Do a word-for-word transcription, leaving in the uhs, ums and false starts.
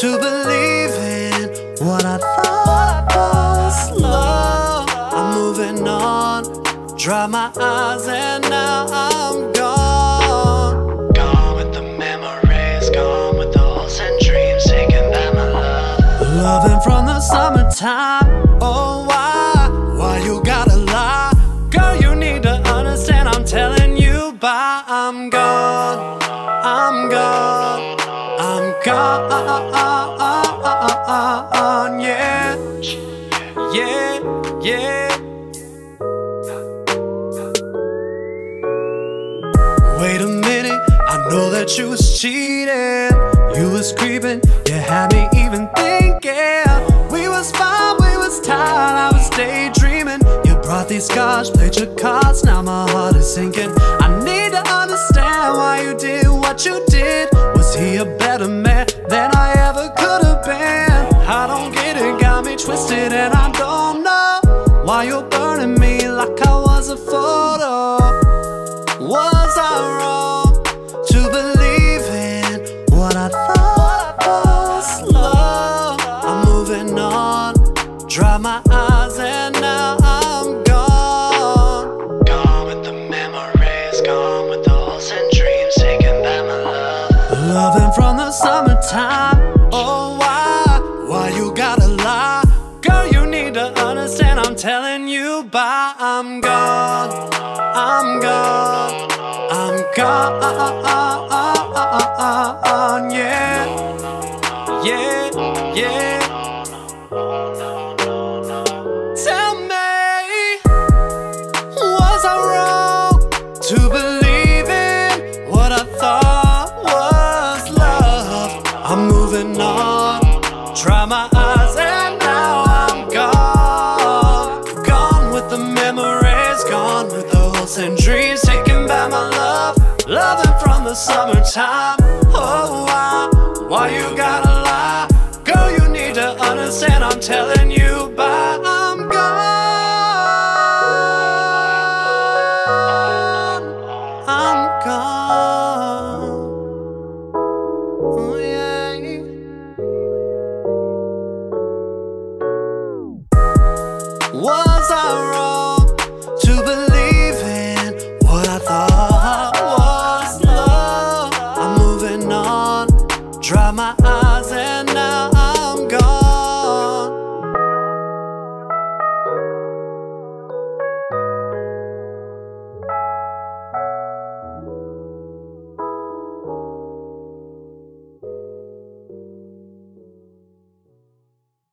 to believe in what I thought was love. I'm moving on, dry my eyes, and now I'm gone. Gone with the memories, gone with the hopes and dreams, taking them alive. Loving from the summertime, oh why, why you gotta lie? Girl, you need to understand, I'm telling you bye. I'm gone, I'm gone, I'm gone, yeah, yeah, yeah. Wait a minute, I know that you was cheating, you was creeping, you had me even thinking. We was fine, we was tired, I was daydreaming. You brought these scars, played your cards, now my heart is sinking. I need to understand why you did what you did. Was he a better man than I ever could have been? I don't get it, got me twisted, and I don't know why you're burning me like I was a photo. Was I wrong to believe in what I thought was love? I'm moving on, dry my eyes, and now I'm gone. Gone with the memories, gone with the hopes and dreams, taking them alive. Loving from the summertime, oh why, why you gotta lie? Girl, you need to understand, I'm telling you bye. I'm gone, I'm gone, gone, yeah, yeah, yeah. Tell me, was I wrong to believe in what I thought was love? I'm moving on, dry my eyes, and now I'm gone. Gone with the memories, gone with the hopes and dreams, taken by my love. Loving from the summertime, oh why, why you gotta lie? Girl, you need to understand, I'm telling you bye.